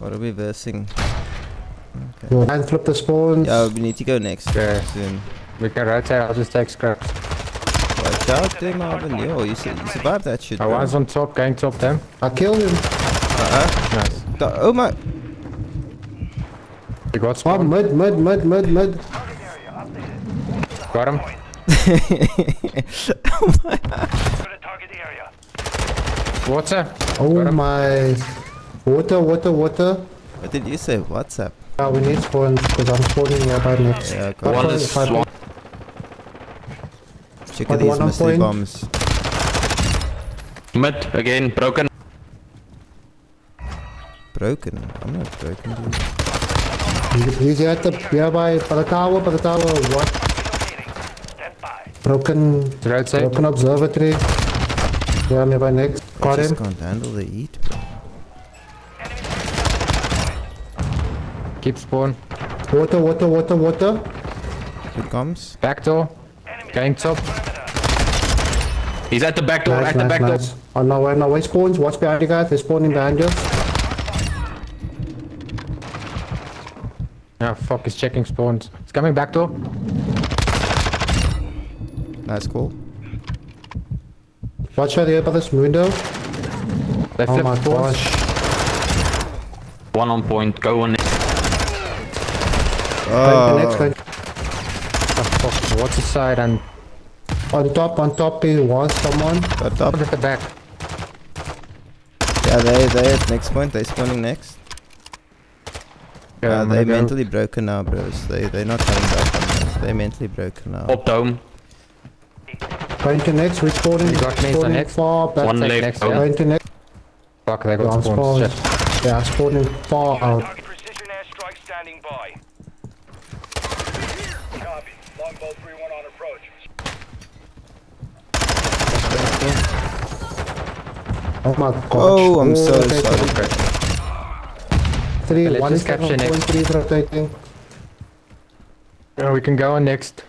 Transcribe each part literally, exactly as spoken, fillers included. What are we versing? Okay. We'll hand flip the spawns. Yeah, we need to go next. Okay. Soon. We can rotate, I'll just take scraps. Watch out there, Marvin. Yo, you, you survived that shit. I bro. was on top, going top them. I killed him. Uh-huh. Nice. The, oh my. You got spawned? Oh, mid, mid, mid, mid, mid. Got him. Oh my God. Water. Oh my. Water, water, water. What did you say? What's up? Yeah, we need spawns because I'm spawning nearby next. Yeah, got one is swan. Check out these mystery bombs. Mid again, broken. Broken? I'm not broken, dude. He's at the nearby, by the tower, by the tower. What? Broken. Right side. Broken observatory. Yeah, nearby next. Got him. I just can't handle the heat, bro. Keep spawn. Water, water, water, water. Here comes. Back door. Going top. He's at the back door, nice, at nice, the back nice. door. Oh no, way, no way spawns. Watch behind you guys. They're spawning behind you. Oh fuck, he's checking spawns. He's coming back door. Nice call. Watch out here by this window. They oh my gosh. One on point, go on. Oh. Next, next, next. Oh fuck, what's the side and... On top, on top, he was someone. On top. At the back. Yeah, they, they at next point, they spawning next. Yeah, uh, they mentally broken now, bros. They, they're not coming back. They mentally broken now. Pop down. Going to next, we're spawning. You got me, spawning next. Far, back. One left. Next, yeah. Going to next. Fuck, they got spawns. Yeah, spawning far out. Precision airstrike standing by. Longbow three one on approach. Oh my god. Oh, I'm oh, so rotating. sorry. three one is captured. Is rotating. Yeah, we can go on next.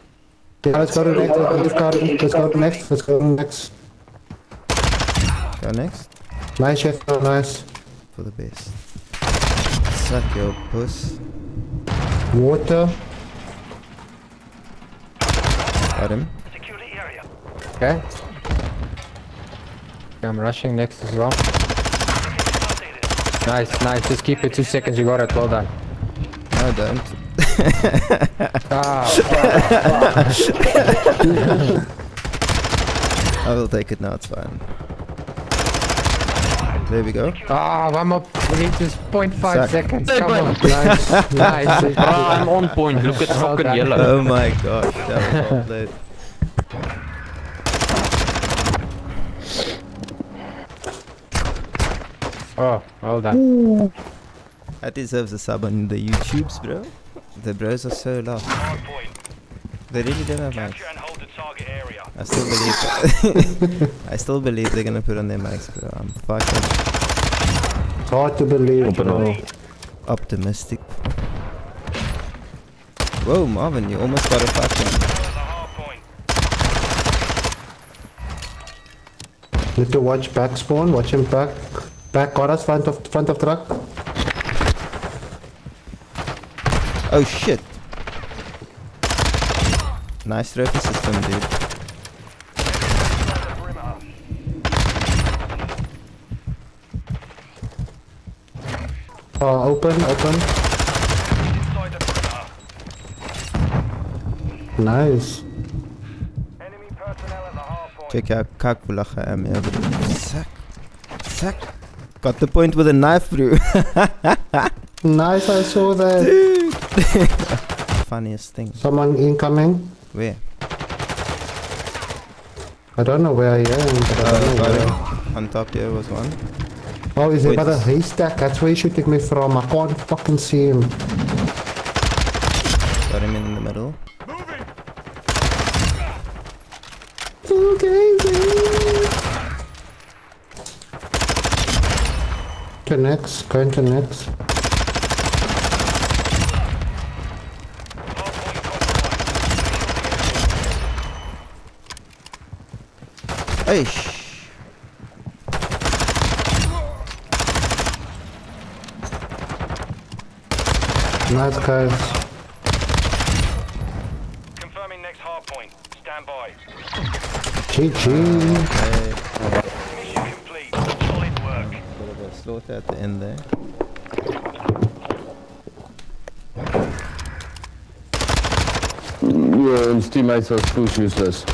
Yeah, let's go to next. Let's go to next. Let's go to next. Let's go to next. Go next. Nice chef, oh, nice. For the best. Suck your puss. Water. Him. Okay. I'm rushing next as well. Nice, nice. Just keep it two seconds. You got it. Well done. No, don't. Oh, fuck. I will take it now. It's fine. There we go. Ah, oh, one more. We need just zero point five seconds. Come on. Nice. Nice. Ah, I'm on point. Look at fucking well yellow. Oh my god. That was late. Oh, well done. Ooh. That deserves a sub on the YouTubes, bro. The bros are so lost. They really don't have mics. I still believe I still believe they're gonna put on their mics, bro. I'm fucking It's hard to believe, bro. Optimistic. Whoa, Marvin, you almost got a fucking. Need to watch back spawn, watch him back. Back got us front of front of truck. Oh shit. Nice trophy system, dude. Uh, open, open. Nice. Enemy personnel at the half point. Check out Kakbulach am here. Sack. Sack. Got the point with a knife, bro. Nice, I saw that. Dude. Funniest thing. Someone incoming. Where? I don't know where I am, but oh, I don't know where. On top there was one. Oh, is it by the haystack? That's where he's shooting me from. I can't fucking see him. Got him in the middle. Moving. Okay, okay. To next, going to next. Eish. Nice guys. Confirming next hard point. Stand by. G G. Mission complete. Solid work. A little bit slow at the end there. Your teammates are too useless.